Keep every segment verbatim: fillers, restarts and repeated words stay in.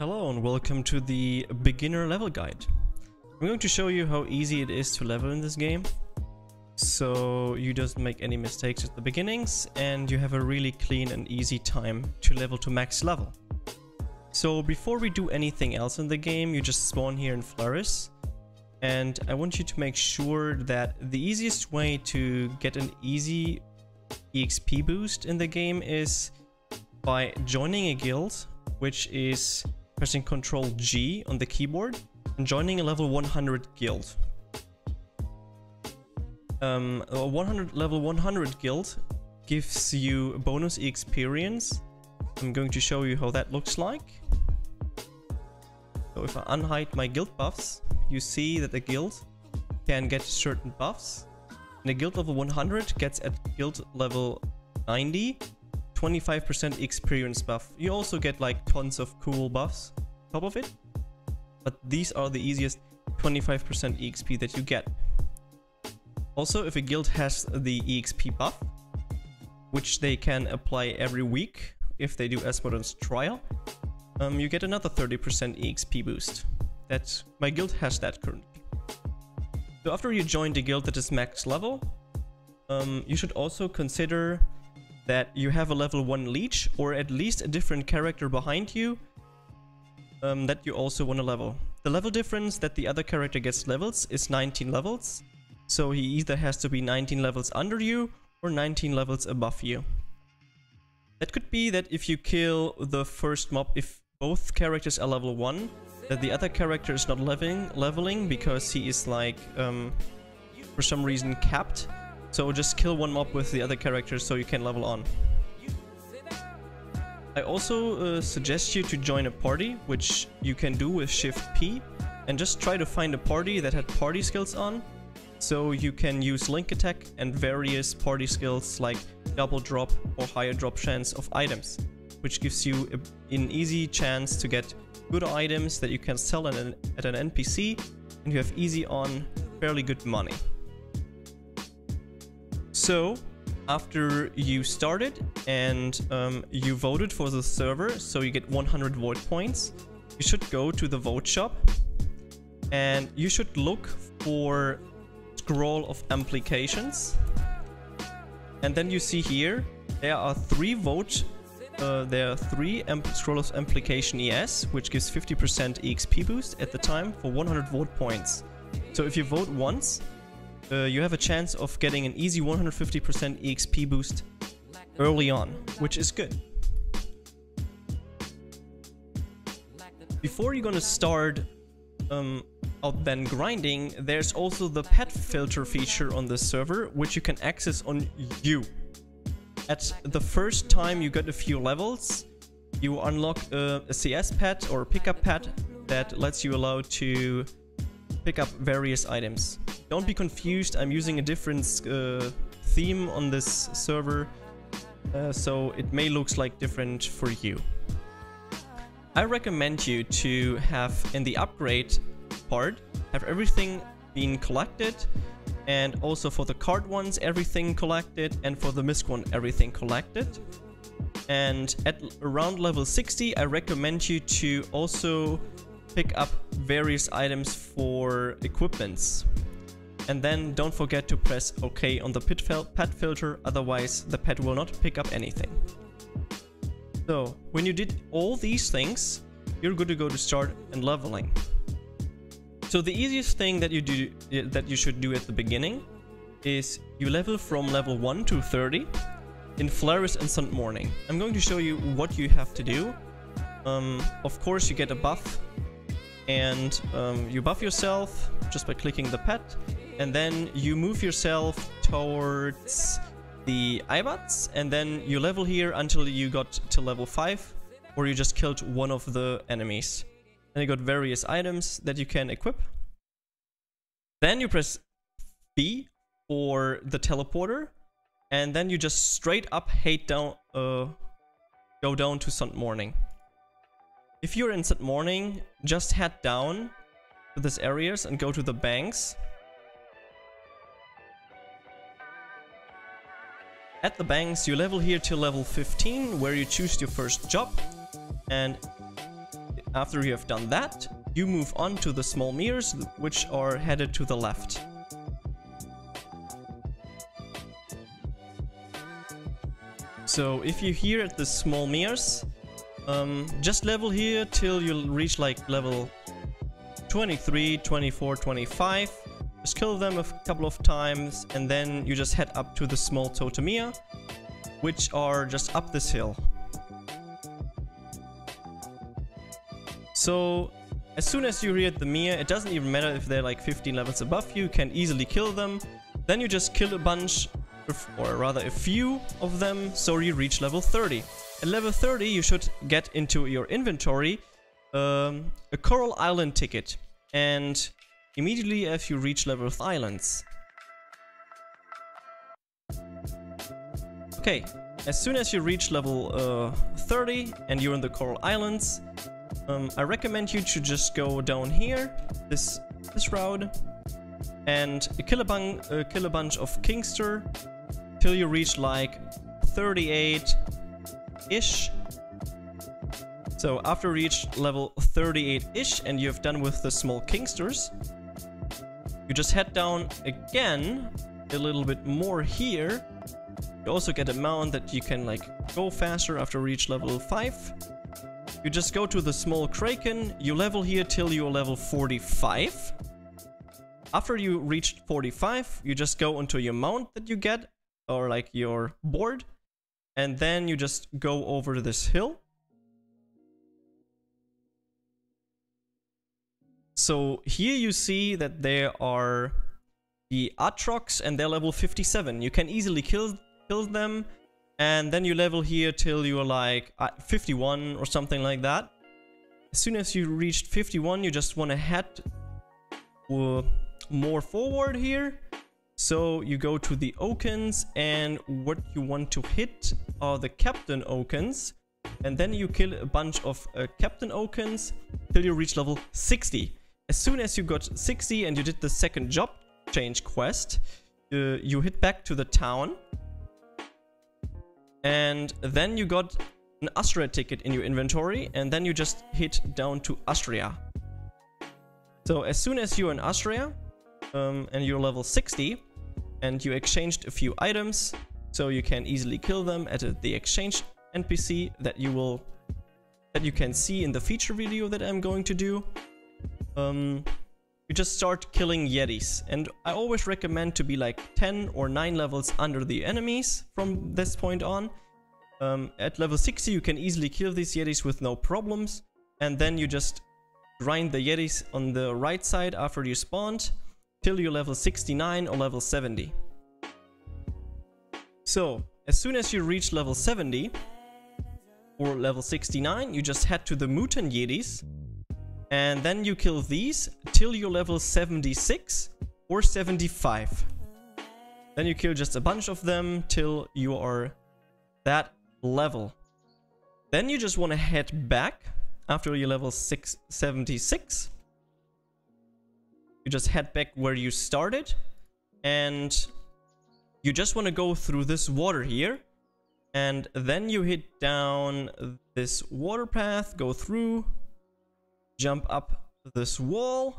Hello and welcome to the beginner level guide. I'm going to show you how easy it is to level in this game, so you don't make any mistakes at the beginnings and you have a really clean and easy time to level to max level. So before we do anything else in the game, you just spawn here in Flaris, and I want you to make sure that the easiest way to get an easy E X P boost in the game is by joining a guild, which is pressing control G on the keyboard and joining a level one hundred guild. Um, a level one hundred guild gives you bonus experience. I'm going to show you how that looks like. So if I unhide my guild buffs, you see that the guild can get certain buffs. And the guild level one hundred gets at guild level ninety twenty-five percent experience buff. You also get like tons of cool buffs on top of it, but these are the easiest twenty-five percent E X P that you get. Also, if a guild has the E X P buff, which they can apply every week if they do Esmodern's trial, um, you get another thirty percent E X P boost. That's, my guild has that currently. So after you join the guild that is max level, um, you should also consider that you have a level one leech, or at least a different character behind you um, that you also want to level. The level difference that the other character gets levels is nineteen levels, so he either has to be nineteen levels under you or nineteen levels above you. That could be that if you kill the first mob, if both characters are level one, that the other character is not leveling, leveling because he is like, um, for some reason, capped. So just kill one mob with the other characters so you can level on. I also uh, suggest you to join a party, which you can do with shift P, and just try to find a party that had party skills on, so you can use link attack and various party skills like double drop or higher drop chance of items, which gives you a, an easy chance to get good items that you can sell at an, at an N P C, and you have easy on fairly good money. So, after you started and um, you voted for the server, so you get one hundred vote points, you should go to the vote shop and you should look for scroll of applications. And then you see here, there are three vote, uh, there are three scroll of application E S, which gives fifty percent E X P boost at the time for one hundred vote points. So if you vote once, Uh, you have a chance of getting an easy one hundred fifty percent E X P boost early on, which is good. Before you're gonna start um, out then grinding, there's also the pet filter feature on the server, which you can access on you. At the first time you get a few levels, you unlock uh, a C S pet or a pickup pet that lets you allow to pick up various items. Don't be confused, I'm using a different uh, theme on this server, uh, so it may look like different for you. I recommend you to have, in the upgrade part, have everything been collected, and also for the card ones everything collected, and for the misc one everything collected. And at around level sixty I recommend you to also pick up various items for equipments. And then don't forget to press OK on the pet, fil pet filter, otherwise the pet will not pick up anything. So, when you did all these things, you're good to go to start and leveling. So the easiest thing that you do that you should do at the beginning is you level from level one to thirty in Flaris and Sun Morning. I'm going to show you what you have to do. Um, of course you get a buff, and um, you buff yourself just by clicking the pet, and then you move yourself towards the I bots, and then you level here until you got to level five, or you just killed one of the enemies. And you got various items that you can equip. Then you press B for the teleporter, and then you just straight up head down, uh, go down to Sun Morning. If you're in Sun Morning, just head down to these areas and go to the banks. At the banks, you level here till level fifteen, where you choose your first job. And After you have done that, you move on to the small mirrors, which are headed to the left. So if you're here at the small mirrors, um, just level here till you'll reach like level twenty-three, twenty-four, twenty-five. Just kill them a couple of times and then you just head up to the small Totemia, which are just up this hill. So as soon as you reach the Mia, it doesn't even matter if they're like fifteen levels above you, you can easily kill them. Then you just kill a bunch, or rather a few of them, so you reach level thirty. At level thirty you should get into your inventory um, a Coral Island ticket, and immediately if you reach level islands. Okay, as soon as you reach level uh, thirty and you're in the Coral Islands, um, I recommend you to just go down here, this this route, and kill a, bun uh, kill a bunch of Kingster till you reach like thirty-eight-ish. So after you reach level thirty-eight-ish and you've done with the small Kingsters, you just head down again a little bit more here. You also get a mount that you can like go faster after you reach level five. You just go to the small Kraken, you level here till you're level forty-five. After you reach forty-five, you just go into your mount that you get, or like your board, and then you just go over this hill. So here you see that there are the Atrox and they're level fifty-seven. You can easily kill kill them, and then you level here till you're like fifty-one or something like that. As soon as you reached fifty-one, you just want to head uh, more forward here. So you go to the Oakens, and what you want to hit are the Captain Oakens, and then you kill a bunch of uh, Captain Oakens till you reach level sixty. As soon as you got sixty and you did the second job change quest, uh, you hit back to the town, and then you got an Astrea ticket in your inventory, and then you just hit down to Astrea. So as soon as you're in Astrea, Um, and you're level sixty and you exchanged a few items, so you can easily kill them at a, the exchange N P C that you will that you can see in the feature video that I'm going to do. Um, you just start killing Yetis, and I always recommend to be like ten or nine levels under the enemies from this point on. Um, at level sixty you can easily kill these Yetis with no problems, and then you just grind the Yetis on the right side after you spawned till you're level sixty-nine or level seventy. So as soon as you reach level seventy or level sixty-nine, you just head to the Mutant Yetis, and then you kill these till you're level seventy-six or seventy-five. Then you kill just a bunch of them till you are that level. Then you just want to head back after you're level seventy-six. You just head back where you started, and you just want to go through this water here, and then you hit down this water path, go through, jump up this wall,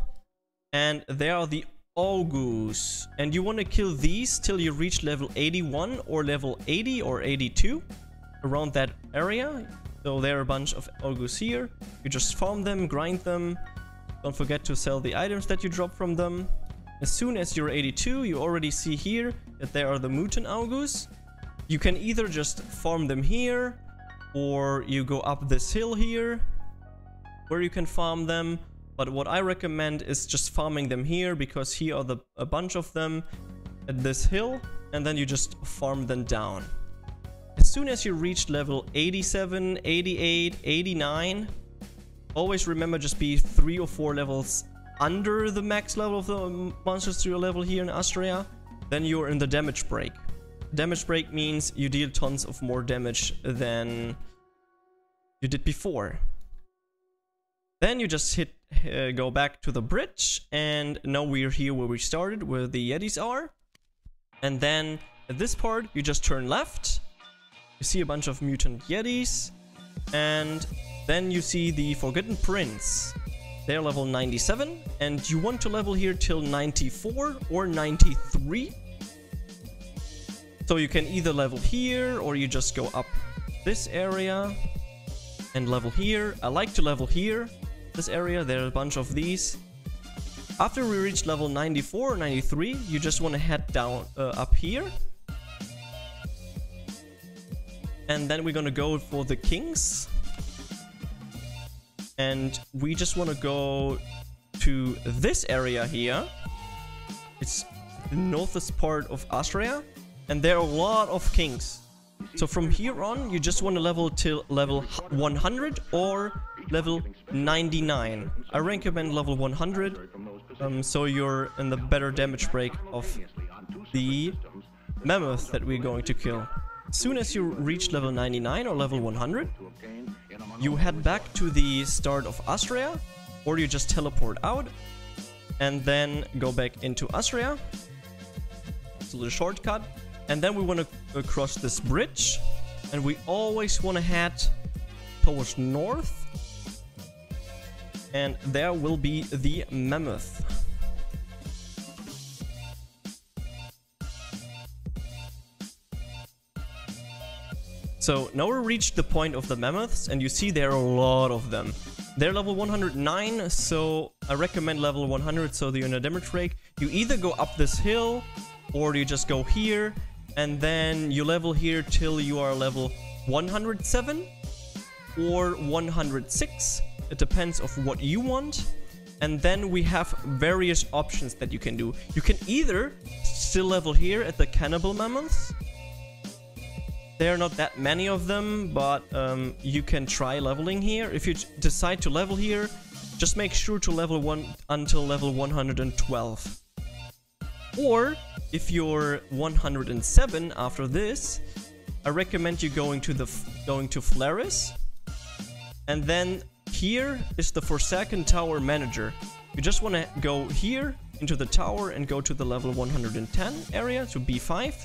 and there are the Ogus, and you want to kill these till you reach level eighty-one or level eighty or eighty-two, around that area. So there are a bunch of Ogus here. You just farm them, grind them. Don't forget to sell the items that you drop from them. As soon as you're eighty-two, you already see here that there are the Mutant Augus. You can either just farm them here, or you go up this hill here where you can farm them. But what I recommend is just farming them here, because here are the, a bunch of them at this hill, and then you just farm them down. As soon as you reach level eighty-seven, eighty-eight, eighty-nine, always remember just be three or four levels under the max level of the monsters to your level here in Astrea. Then you're in the damage break. Damage break means you deal tons of more damage than you did before. Then you just hit uh, go back to the bridge, and now we're here where we started, where the Yetis are. And then at this part you just turn left. You see a bunch of Mutant Yetis, and Then you see the Forgotten Prince. They're level ninety-seven, and you want to level here till ninety-four or ninety-three. So you can either level here, or you just go up this area and level here. I like to level here, this area. There are a bunch of these. After we reach level ninety-four or ninety-three, you just want to head down uh, up here. And then we're going to go for the kings. And we just want to go to this area here. It's the northest part of Astrea. And there are a lot of kings. So from here on, you just want to level till level one hundred or level ninety-nine. I recommend level one hundred. Um, so you're in the better damage break of the mammoth that we're going to kill. As soon as you reach level ninety-nine or level one hundred, you head back to the start of Astrea, or you just teleport out and then go back into Astrea. It's a little shortcut. And then we want to uh, cross this bridge, and we always want to head towards north. And there will be the mammoth. So now we reached the point of the mammoths, and you see there are a lot of them. They're level one hundred nine, so I recommend level one hundred so that you're in a damage break. You either go up this hill, or you just go here, and then you level here till you are level one hundred seven or one hundred six. It depends of what you want. And then we have various options that you can do. You can either still level here at the Cannibal Mammoths. There are not that many of them, but um, you can try leveling here. If you decide to level here, just make sure to level one until level one hundred twelve. Or if you're one hundred seven after this, I recommend you going to the going to Flaris, and then here is the Forsaken Tower Manager. You just want to go here into the tower and go to the level one hundred ten area, to B five.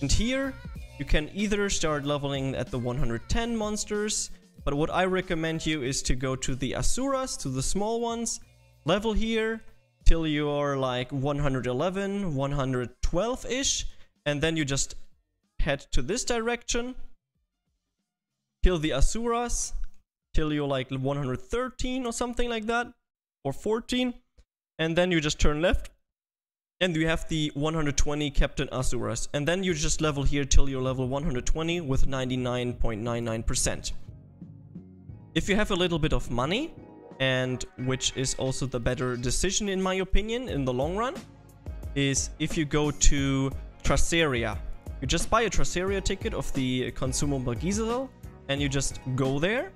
And here you can either start leveling at the one hundred ten monsters, but what I recommend you is to go to the Asuras, to the small ones, level here till you are like one hundred eleven, one hundred twelve-ish, and then you just head to this direction, kill the Asuras, till you're like one hundred thirteen or something like that, or fourteen, and then you just turn left and you have the one hundred twenty Captain Asuras, and then you just level here till you're level one hundred twenty with ninety-nine point nine nine percent. If you have a little bit of money, and which is also the better decision in my opinion in the long run, is if you go to Traceria. You just buy a Traceria ticket of the consumable Gizel, and you just go there.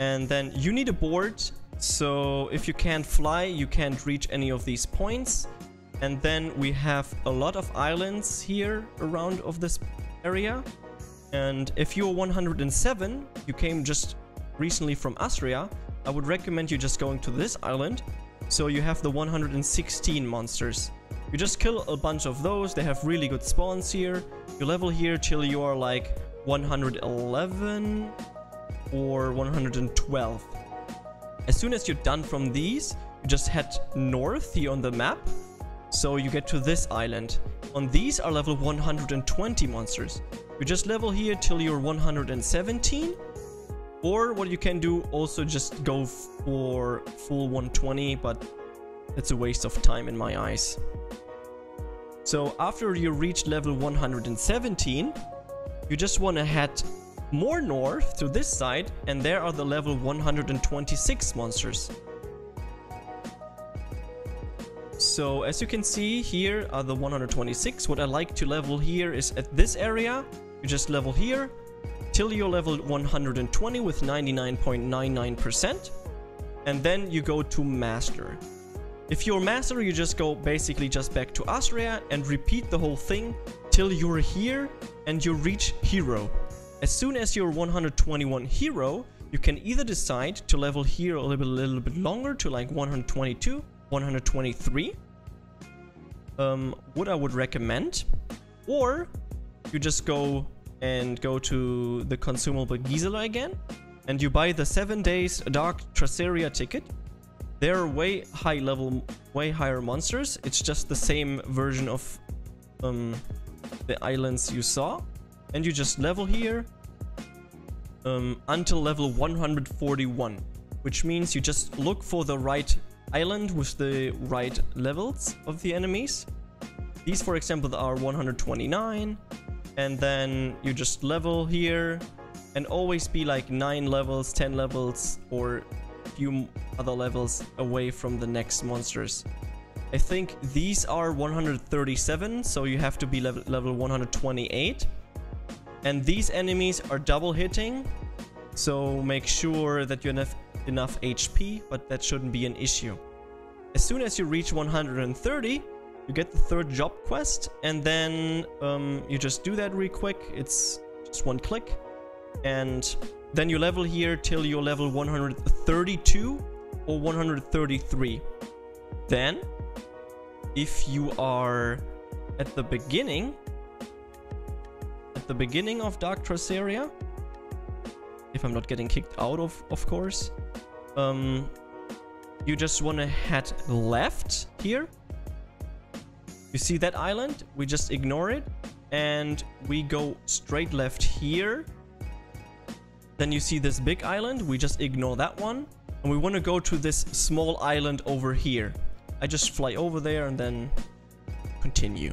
And then you need a board, so if you can't fly, you can't reach any of these points. And then we have a lot of islands here around of this area. And if you're one hundred seven, you came just recently from Astrea, I would recommend you just going to this island. So you have the one hundred sixteen monsters. You just kill a bunch of those, they have really good spawns here. You level here till you are like one hundred eleven... or one hundred twelve. As soon as you're done from these, you just head north here on the map, so you get to this island. On these are level one hundred twenty monsters. You just level here till you're one hundred seventeen, or what you can do also just go for full one hundred twenty, but it's a waste of time in my eyes. So after you reach level one hundred seventeen, you just want to head more north to this side, and there are the level one hundred twenty-six monsters. So as you can see, here are the one hundred twenty-six. What I like to level here is at this area. You just level here till you're level one hundred twenty with ninety-nine point nine nine percent, and then you go to master. If you're master, you just go basically just back to Astrea and repeat the whole thing till you're here and you reach hero. As soon as you're one hundred twenty-one hero, you can either decide to level here a little bit, a little bit longer to like one hundred twenty-two, one hundred twenty-three, um, what I would recommend, or you just go and go to the consumable Gizel again and you buy the seven days Dark Traceria ticket. They're way high level, way higher monsters. It's just the same version of um, the islands you saw. And you just level here um, until level one hundred forty-one, which means you just look for the right island with the right levels of the enemies. These, for example, are one hundred twenty-nine. And then you just level here and always be like nine levels, ten levels, or a few other levels away from the next monsters. I think these are one hundred thirty-seven, so you have to be level, level one hundred twenty-eight. And these enemies are double hitting, so make sure that you have enough H P, but that shouldn't be an issue. As soon as you reach one hundred thirty, you get the third job quest, and then um, you just do that real quick. It's just one click. And then you level here till you're level one hundred thirty-two or one hundred thirty-three. Then, if you are at the beginning, at the beginning of Dark Traceria, if I'm not getting kicked out of, of course, um, you just want to head left here. You see that island? We just ignore it and we go straight left here. Then you see this big island, we just ignore that one. And we want to go to this small island over here. I just fly over there and then continue.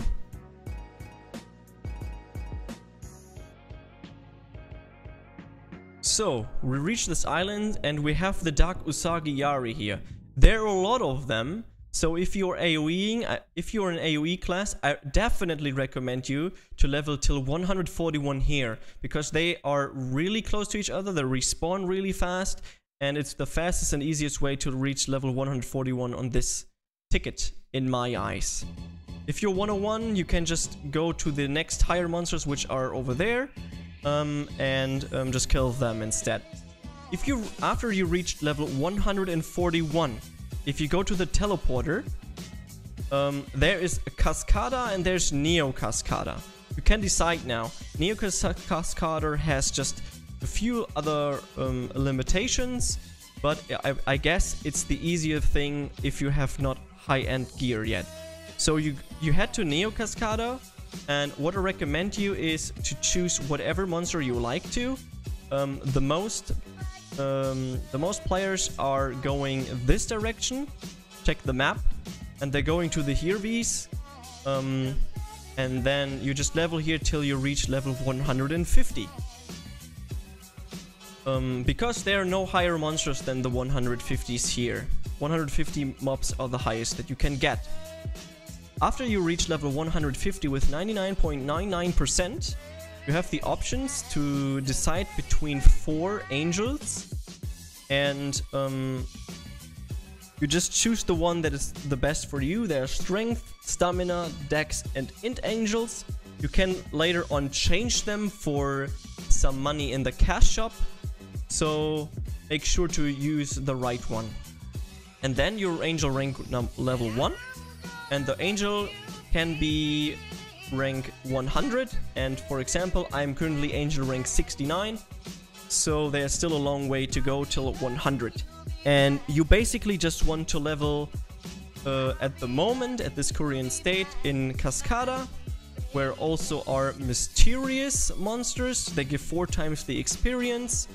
So, we reach this island and we have the Dark Usagi Yari here. There are a lot of them. So if you're AoEing, if you're an AoE class, I definitely recommend you to level till one hundred forty-one here, because they are really close to each other, they respawn really fast, and it's the fastest and easiest way to reach level one hundred forty-one on this ticket, in my eyes. If you're one oh one, you can just go to the next higher monsters, which are over there, um, and um, just kill them instead. If you, after you reach level one hundred forty-one, if you go to the teleporter, um, there is a Cascada and there's Neo Cascada. You can decide now. Neo Cascada has just a few other um, limitations, but I, I guess it's the easier thing if you have not high-end gear yet. So you, you head to Neo Cascada, and what I recommend you is to choose whatever monster you like to. Um, the most... Um, the most players are going this direction, check the map, and they're going to the Hyrbees, um, and then you just level here till you reach level one hundred fifty. Um, because there are no higher monsters than the one hundred fifties here. one hundred fifty mobs are the highest that you can get. After you reach level one hundred fifty with ninety-nine point nine nine percent, you have the options to decide between four angels, and um, you just choose the one that is the best for you. There are strength, stamina, dex, and int angels. You can later on change them for some money in the cash shop, so make sure to use the right one. And then your angel rank level one, and the angel can be rank one hundred, and for example I'm currently angel rank sixty-nine, so there's still a long way to go till one hundred. And you basically just want to level uh, at the moment at this Korean state in Cascada, where also are mysterious monsters. They give four times the experience,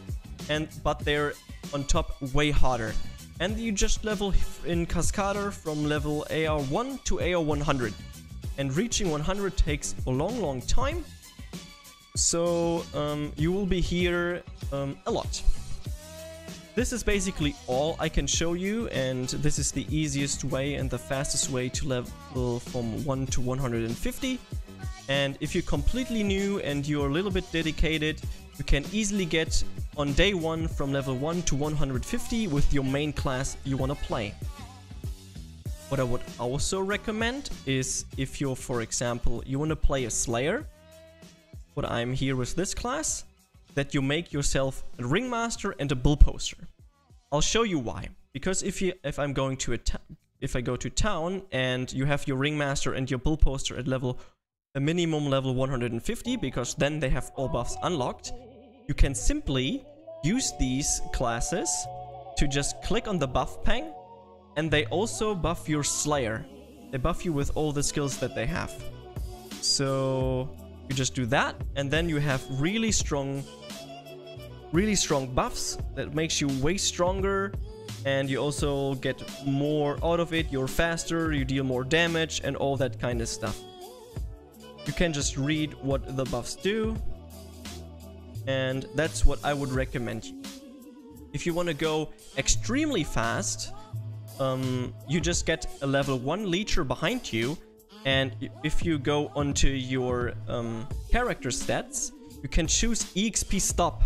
and but they're on top way harder. And you just level in Cascada from level A R one to A R one hundred. And reaching one hundred takes a long, long time, so um, you will be here um, a lot. This is basically all I can show you, and this is the easiest way and the fastest way to level from one to one hundred fifty. And if you're completely new and you're a little bit dedicated, you can easily get on day one from level one to one hundred fifty with your main class you want to play. What I would also recommend is if you're, for example, you want to play a Slayer, what I'm here with this class, that you make yourself a Ringmaster and a Bullposter. I'll show you why. Because if you, if I'm going to a if I go to town and you have your Ringmaster and your Bullposter at level a minimum level one hundred fifty, because then they have all buffs unlocked, you can simply use these classes to just click on the buff pang, and they also buff your Slayer. They buff you with all the skills that they have. So you just do that, and then you have really strong, really strong buffs that makes you way stronger, and you also get more out of it. You're faster, you deal more damage, and all that kind of stuff. You can just read what the buffs do, and that's what I would recommend. If you want to go extremely fast, um, you just get a level one leecher behind you, and if you go onto your um, character stats, you can choose E X P stop.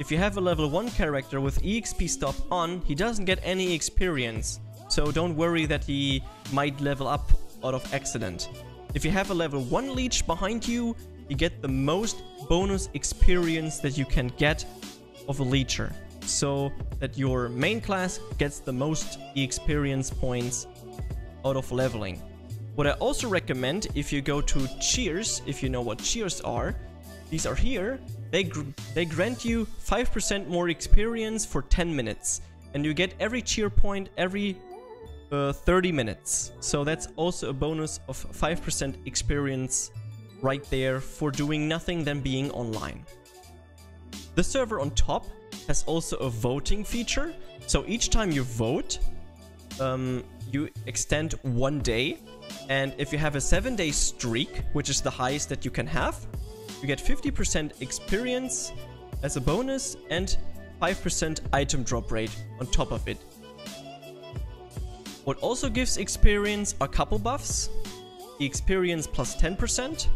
If you have a level one character with E X P stop on, he doesn't get any experience, so don't worry that he might level up out of accident. If you have a level one leech behind you, you get the most bonus experience that you can get of a leecher, so that your main class gets the most experience points out of leveling. What I also recommend, if you go to cheers, if you know what cheers are, these are here, they, gr they grant you five percent more experience for ten minutes, and you get every cheer point every Uh, thirty minutes, so that's also a bonus of five percent experience right there for doing nothing than being online. The server on top has also a voting feature, so each time you vote, um, you extend one day, and if you have a seven day streak, which is the highest that you can have, you get fifty percent experience as a bonus and five percent item drop rate on top of it. What also gives experience are couple buffs, the experience plus ten percent.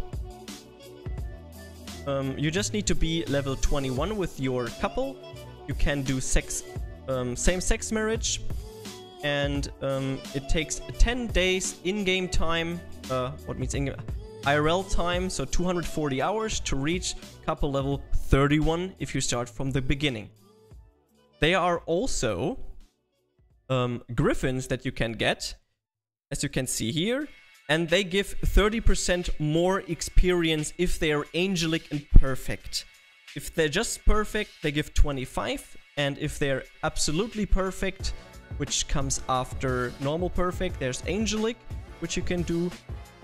Um, you just need to be level twenty-one with your couple. You can do sex, um, same-sex marriage, and um, it takes ten days in-game time, uh, what means in-game, I R L time, so two hundred forty hours to reach couple level thirty-one if you start from the beginning. They are also Um, griffins that you can get, as you can see here, and they give thirty percent more experience if they are angelic and perfect. If they're just perfect, they give twenty-five, and if they're absolutely perfect, which comes after normal perfect, there's angelic, which you can do,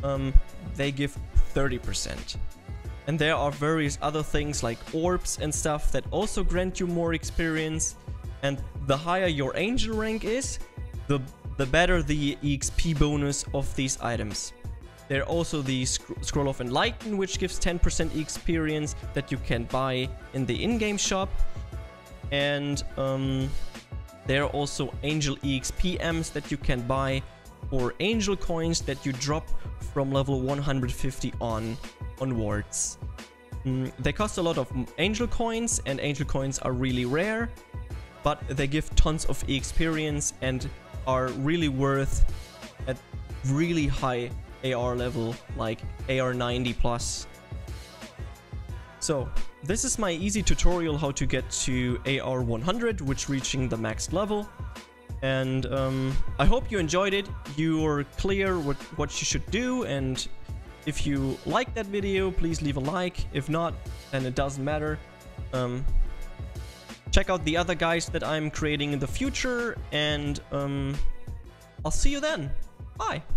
um, they give thirty percent. And there are various other things like orbs and stuff that also grant you more experience. And the higher your angel rank is, the, the better the E X P bonus of these items. There are also the sc Scroll of Enlighten, which gives ten percent experience that you can buy in the in-game shop. And um, there are also angel E X P M's that you can buy, or angel coins that you drop from level one hundred fifty on onwards. Mm, they cost a lot of angel coins, and angel coins are really rare, but they give tons of experience and are really worth at really high A R level, like A R ninety plus. So this is my easy tutorial how to get to A R one hundred, which reaching the max level. And um, I hope you enjoyed it. You're clear what, what you should do. And if you like that video, please leave a like. If not, then it doesn't matter. Um, Check out the other guides that I'm creating in the future, and um, I'll see you then. Bye!